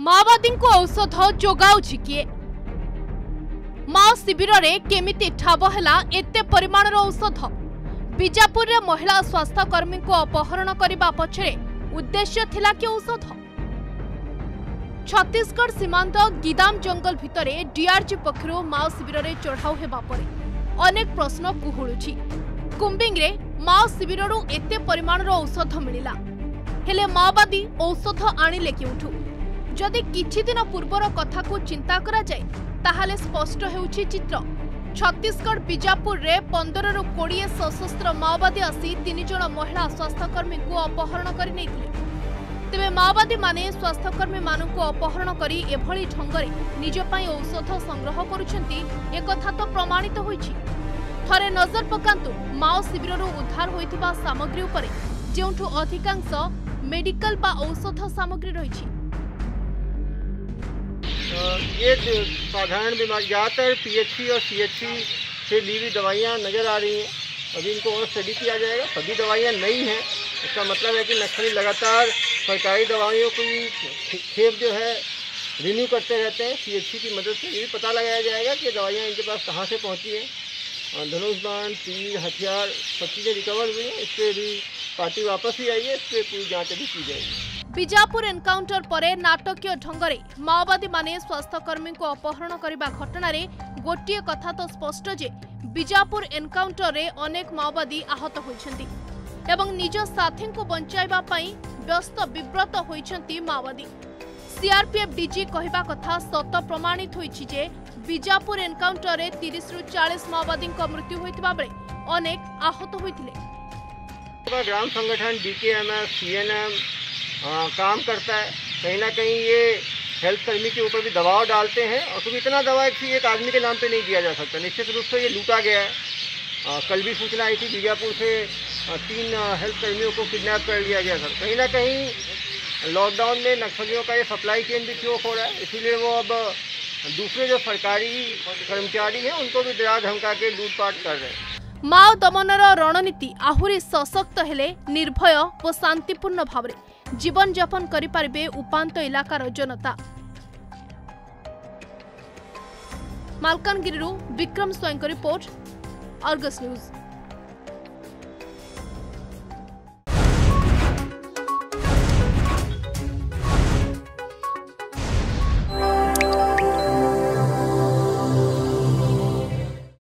माओवादी को औषध जोगाउछि किए? माओ शिविर में केमिति ठाब हला एते परिमाणर औषध? बीजापुर रे महिला स्वास्थ्यकर्मी को अपहरण करने पछरे उद्देश्य थिला कि औषध? छत्तीसगढ़ सीमांत गिदाम जंगल भितर डीआरजी पक्षर माओ शिविर में चढ़ाऊ होगा पर अनेक प्रश्न कुहुलुछि। कुंबिंग रे माओ शिविर एते परिमाणर औषध मिलिला हेले माओवादी औषध आनिले केउठु? जदि किछि दिन पूर्वर कथा को चिंता करा जाए ताहाले स्पष्ट हेउछि चित्र। छत्तीसगढ़ बीजापुर रे 15 ରୁ 20 सशस्त्र माओवादी आसी 3 जण महिला स्वास्थ्यकर्मी को अपहरण कर तेबे माओवादी माने स्वास्थ्यकर्मी मानक अपहरण करी एभली ढंगरे निज पई औषध संग्रह करुछंती एकथा तो प्रमाणित होईछि। थरे नजर पकांतु माओ शिविर उद्धार होइथिबा सामग्री उपरे जेउठु अधिकांश मेडिकल बा औषध सामग्री रहिछि। ये साधारण बीमारी ज़्यादातर पीएचसी और सीएचसी से ली हुई दवाइयाँ नज़र आ रही हैं। अभी इनको और स्टडी किया जाएगा। सभी दवाइयाँ नई हैं, इसका मतलब है कि नक्सली लगातार सरकारी दवाइयों की खेप जो है रिन्यू करते रहते हैं। सीएचसी की मदद से ये भी पता लगाया जाएगा कि दवाइयाँ इनके पास कहाँ से पहुँची हैं। धनुष बाण, तीर, हथियार सब चीज़ें रिकवर हुई हैं। इससे भी पार्टी वापस ही आई है। इस पर पूरी जाँच भी की जाएगी। बीजापुर एनकाउंटर परे नाटकीय ढंगरे माओवादी माने स्वास्थ्यकर्मी को अपहरण करने घटना रे गोटे कथा तो स्पष्ट जे बीजापुर एनकाउंटर रे अनेक माओवादी आहत होइछंती एवं निज साथी को बंचाइबा पई व्यस्त विव्रत होइछंती माओवादी। सीआरपीएफ डीजी कहिबा कथा सत प्रमाणित होइछि जे बीजापुर एनकाउंटर रे 30 ରୁ 40 माओवादी मृत्यु होइतिबा बेले अनेक आहत होइथिले। ग्राम संगठन डीकेएमएस सीएनएम काम करता है। कहीं ना कहीं ये हेल्थ कर्मी के ऊपर भी दबाव डालते हैं और क्योंकि इतना दबाव एक आदमी के नाम पे नहीं दिया जा सकता। निश्चित रूप से ये लूटा गया है। कल भी सूचना आई थी बीजापुर से 3 हेल्थ कर्मियों को किडनैप कर लिया गया था। कहीं ना कहीं लॉकडाउन में नक्सलियों का ये सप्लाई चेन भी चोक हो रहा है, इसीलिए वो अब दूसरे जो सरकारी कर्मचारी हैं उनको भी डरा धमका के लूटपाट कर रहे हैं। माओ दमनर रणनीति आहुरी सशक्त हेले निर्भय व शांतिपूर्ण भाव में जीवन यापन करिपारिबे उपांत इलाकार जनता। मालकानगिरी विक्रम स्वयं रिपोर्ट, अर्गस न्यूज।